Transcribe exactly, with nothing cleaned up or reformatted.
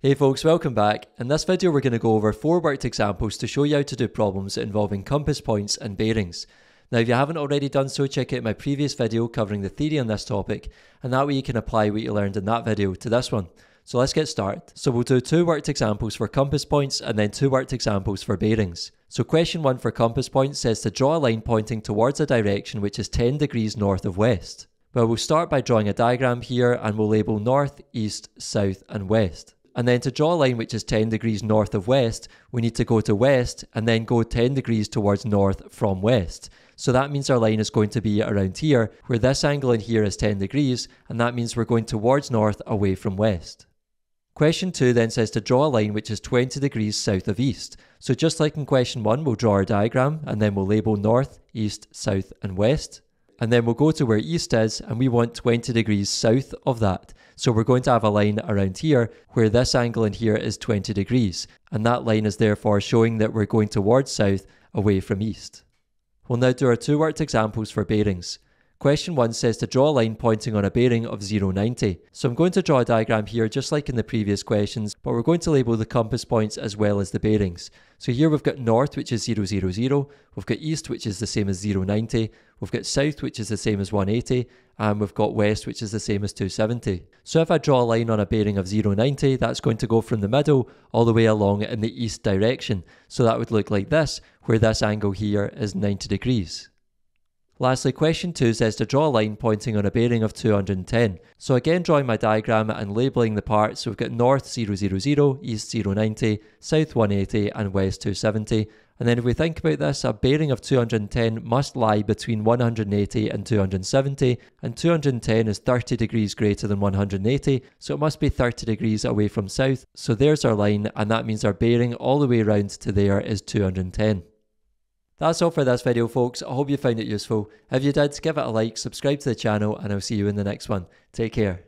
Hey folks, welcome back. In this video we're going to go over four worked examples to show you how to do problems involving compass points and bearings. Now if you haven't already done so, check out my previous video covering the theory on this topic, and that way you can apply what you learned in that video to this one. So let's get started. So we'll do two worked examples for compass points and then two worked examples for bearings. So question one for compass points says to draw a line pointing towards a direction which is ten degrees north of west. Well, we'll start by drawing a diagram here and we'll label north, east, south and west. And then to draw a line which is ten degrees north of west, we need to go to west and then go ten degrees towards north from west. So that means our line is going to be around here, where this angle in here is ten degrees, and that means we're going towards north away from west. Question two then says to draw a line which is twenty degrees south of east. So just like in question one, we'll draw our diagram and then we'll label north, east, south and west. And then we'll go to where east is and we want twenty degrees south of that. So we're going to have a line around here where this angle in here is twenty degrees, and that line is therefore showing that we're going towards south away from east. We'll now do our two worked examples for bearings. Question one says to draw a line pointing on a bearing of zero ninety. So I'm going to draw a diagram here just like in the previous questions, but we're going to label the compass points as well as the bearings. So here we've got north, which is zero zero zero, we've got east, which is the same as zero ninety, we've got south, which is the same as one eighty, and we've got west, which is the same as two seventy. So if I draw a line on a bearing of zero ninety, that's going to go from the middle all the way along in the east direction. So that would look like this, where this angle here is ninety degrees. Lastly, question two says to draw a line pointing on a bearing of two hundred ten. So again, drawing my diagram and labelling the parts, so we've got north zero zero zero, east zero ninety, south one eighty and west two seventy. And then if we think about this, a bearing of two hundred ten must lie between one hundred eighty and two hundred seventy, and two hundred ten is thirty degrees greater than one hundred eighty, so it must be thirty degrees away from south. So there's our line, and that means our bearing all the way around to there is two hundred ten. That's all for this video folks, I hope you found it useful. If you did, give it a like, subscribe to the channel, and I'll see you in the next one. Take care.